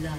blood.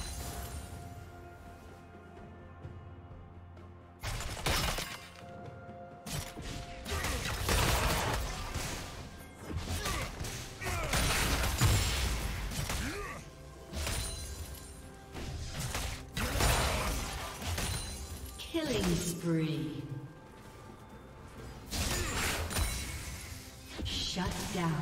Killing spree. Shut down.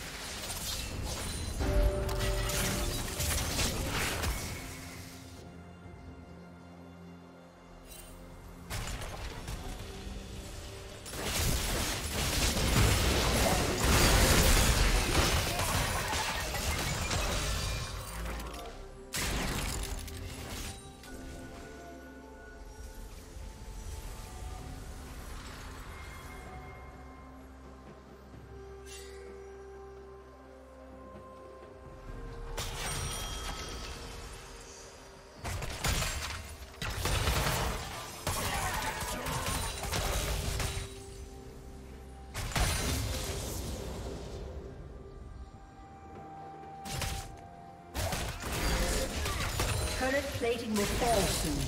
Turret plating will fall soon.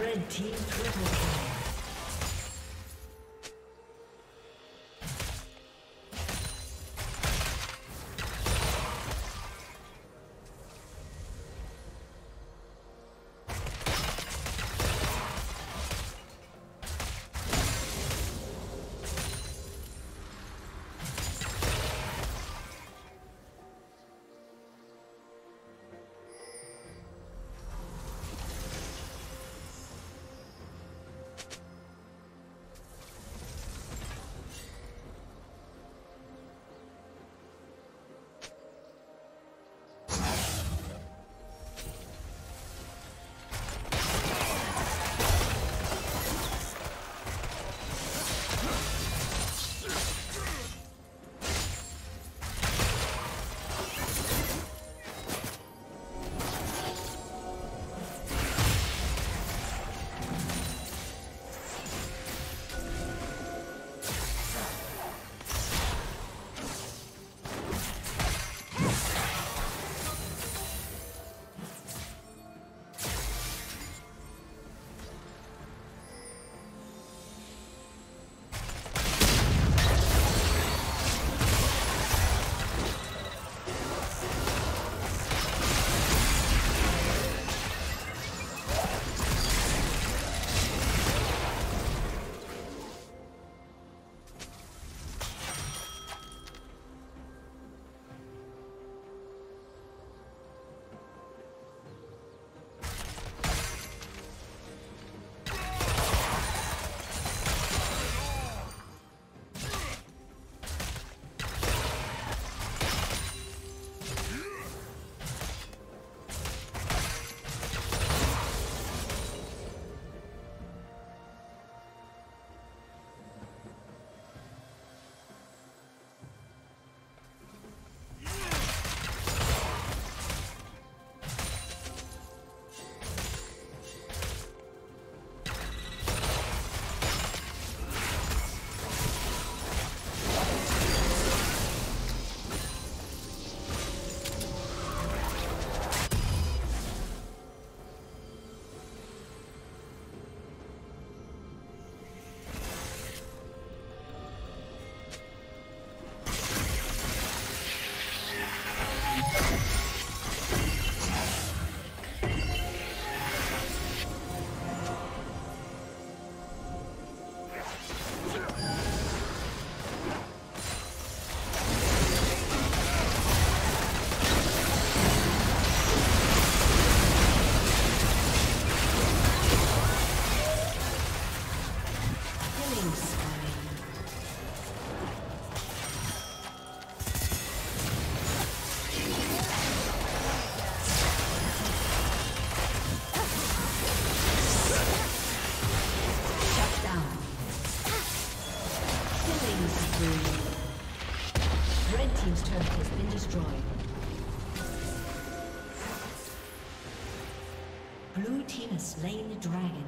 Red team triple kill. Red team's turret has been destroyed. Blue team has slain the dragon.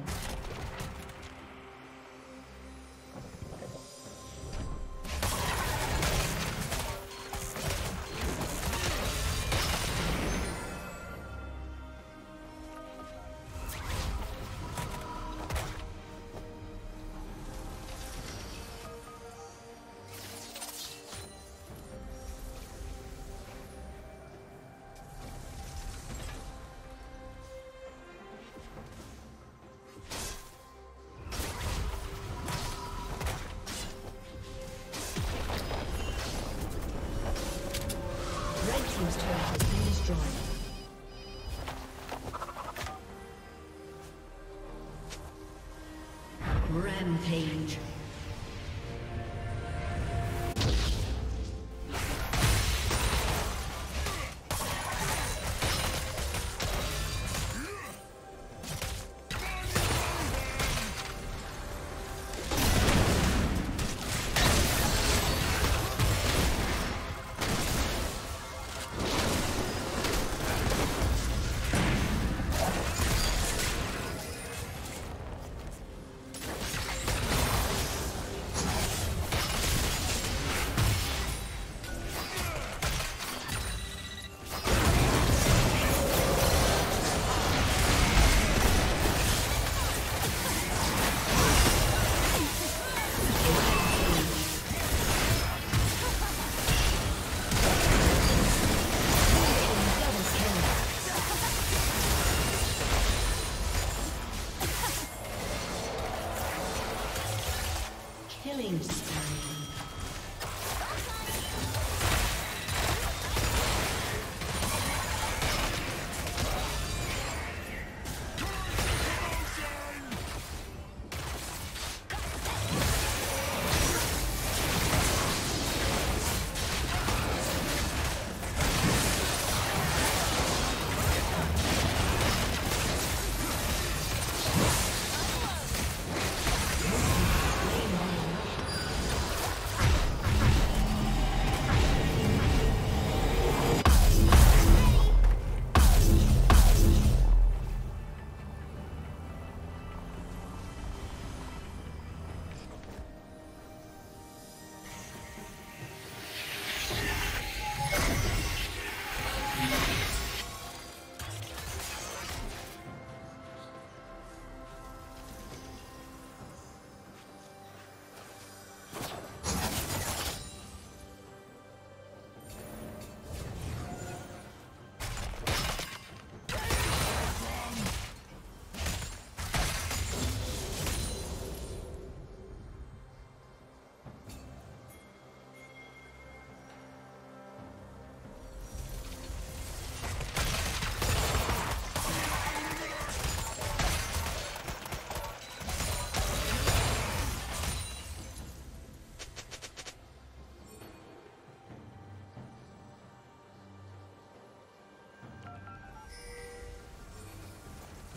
team's turret has been destroyed. Rampage.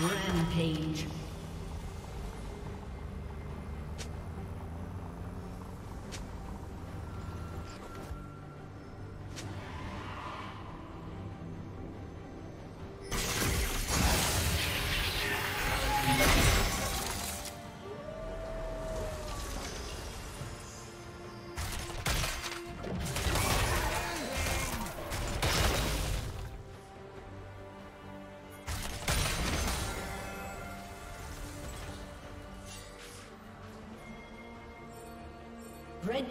Rampage. Red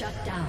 Shut down.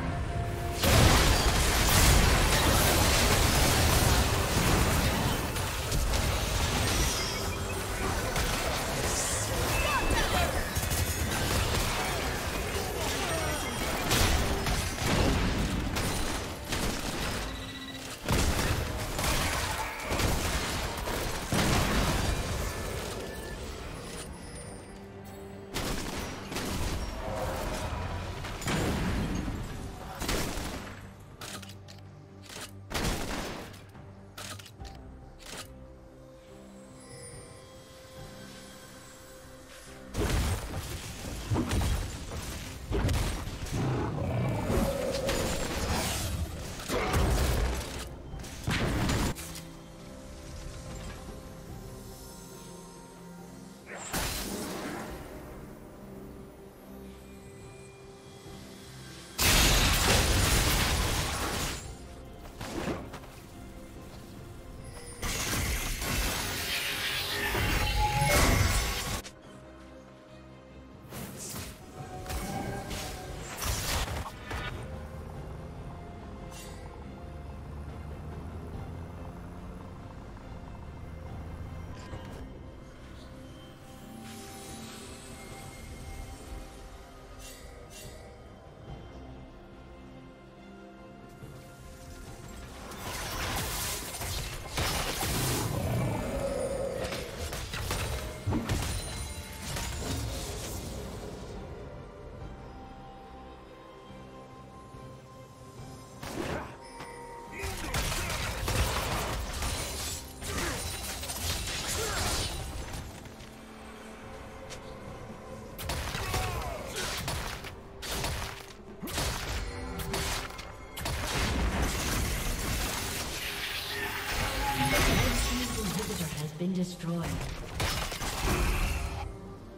Been destroyed.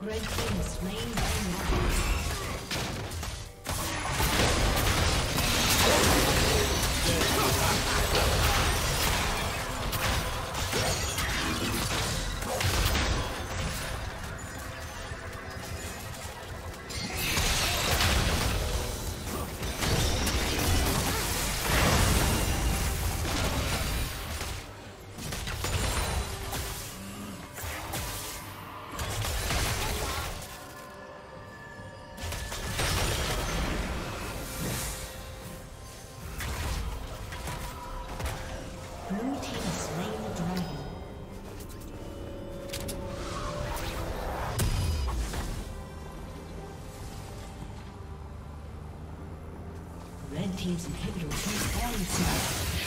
Red team is slain by lions. Team's inhibitor is falling soon.